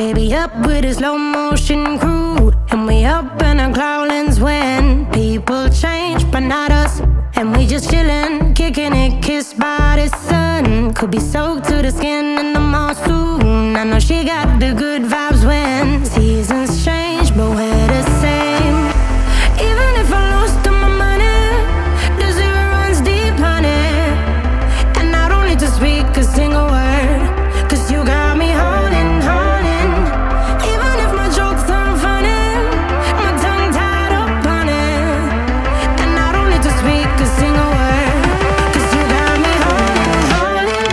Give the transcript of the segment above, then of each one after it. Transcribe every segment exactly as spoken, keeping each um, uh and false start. Baby, up with a slow motion crew, and we up in our cloudlands when people change, but not us. And we just chillin', kicking it, kissed by the sun. Could be soaked to the skin in the mall soon. I know she got the good vibes when seasons change, but we're the same. Even if I lose all my money, the zero runs deep, honey. And I don't need to speak a single word, 'cause you got me holding, holding. Even if my jokes aren't funny, my tongue tied up on it. And I don't need to speak a single word, 'cause you got me holding, holding.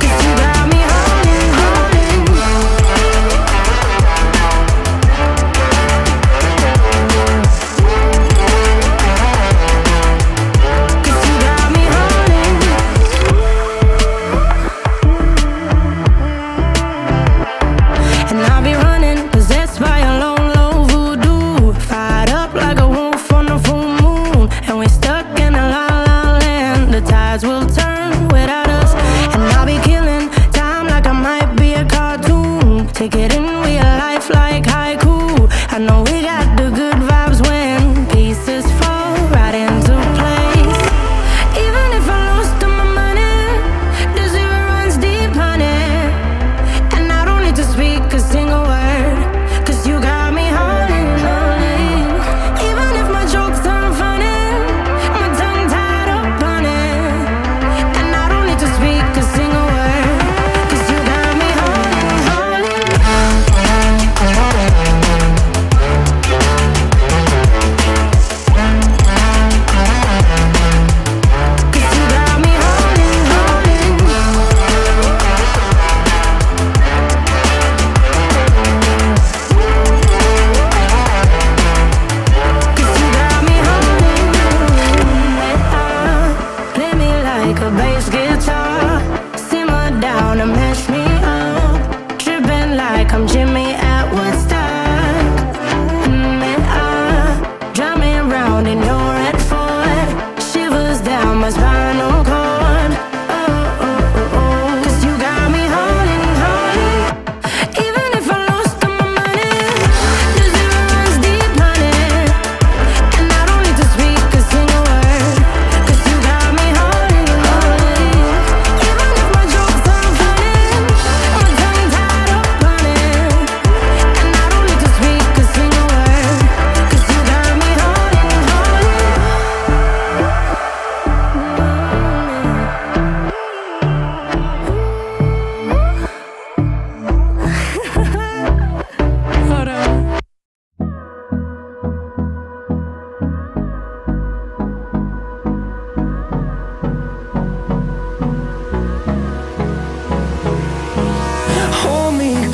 'Cause you got me holding, holding. Cause you got me holding. And I'll be running, possessed by a low, low voodoo. Fired up like a wolf on a full moon. And we're stuck in a la la land. The tides will turn without us. And I'll be killing time like I might be a cartoon. Take it in real life like haiku. I know we got the good vibes when pieces fall right into place. Even if I lost all my money, the zero runs deep, honey. And I don't need to speak a single word, 'cause you got me holding, holding. Even if my jokes aren't funny, my tongue tied up on it. And I don't need to speak a single word, 'cause you got me holding, holding. Cause you got me holding, holding. Cause you got me holding. Play me like a bass guitar, simmer down and mess me up, tripping like I'm Jimmy at Woodstock. Mm, and I drive me round in your red Ford, shivers down my spinal cord. Oh, oh, oh, oh. 'Cause you got me holding, holding. Even if I lost all my money, the zero runs deep, honey. And I don't need to speak a single word, 'cause you got me holding, holding. Even if my jokes aren't funny, my tongue tied up on it. And I don't need to speak a single word, 'cause you got me holding, holding. Hold on. Hold me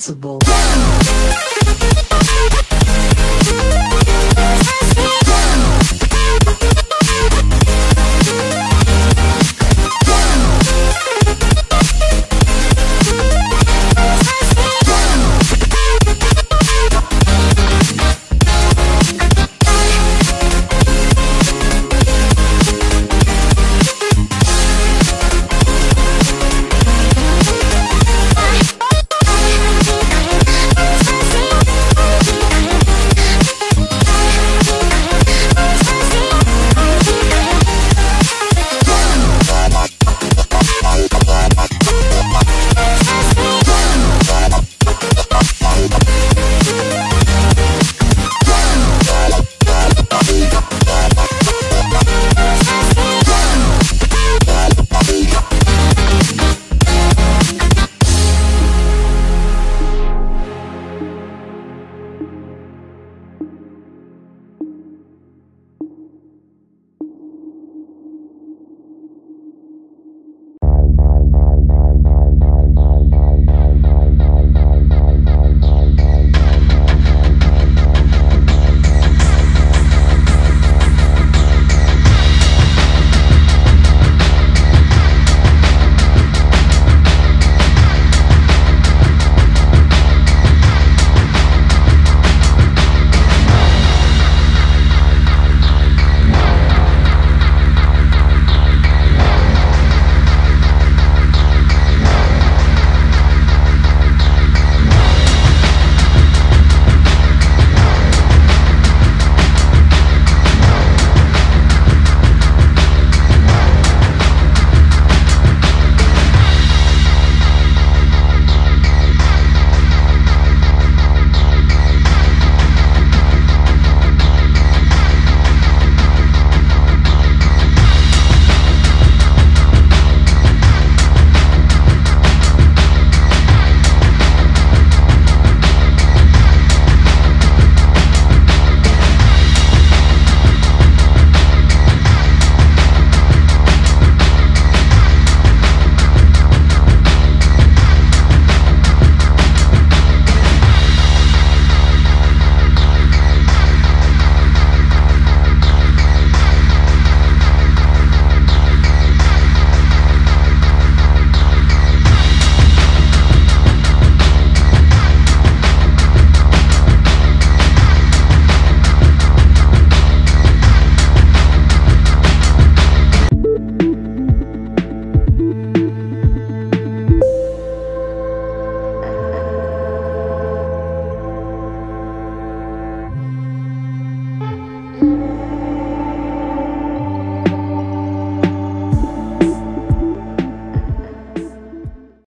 principle.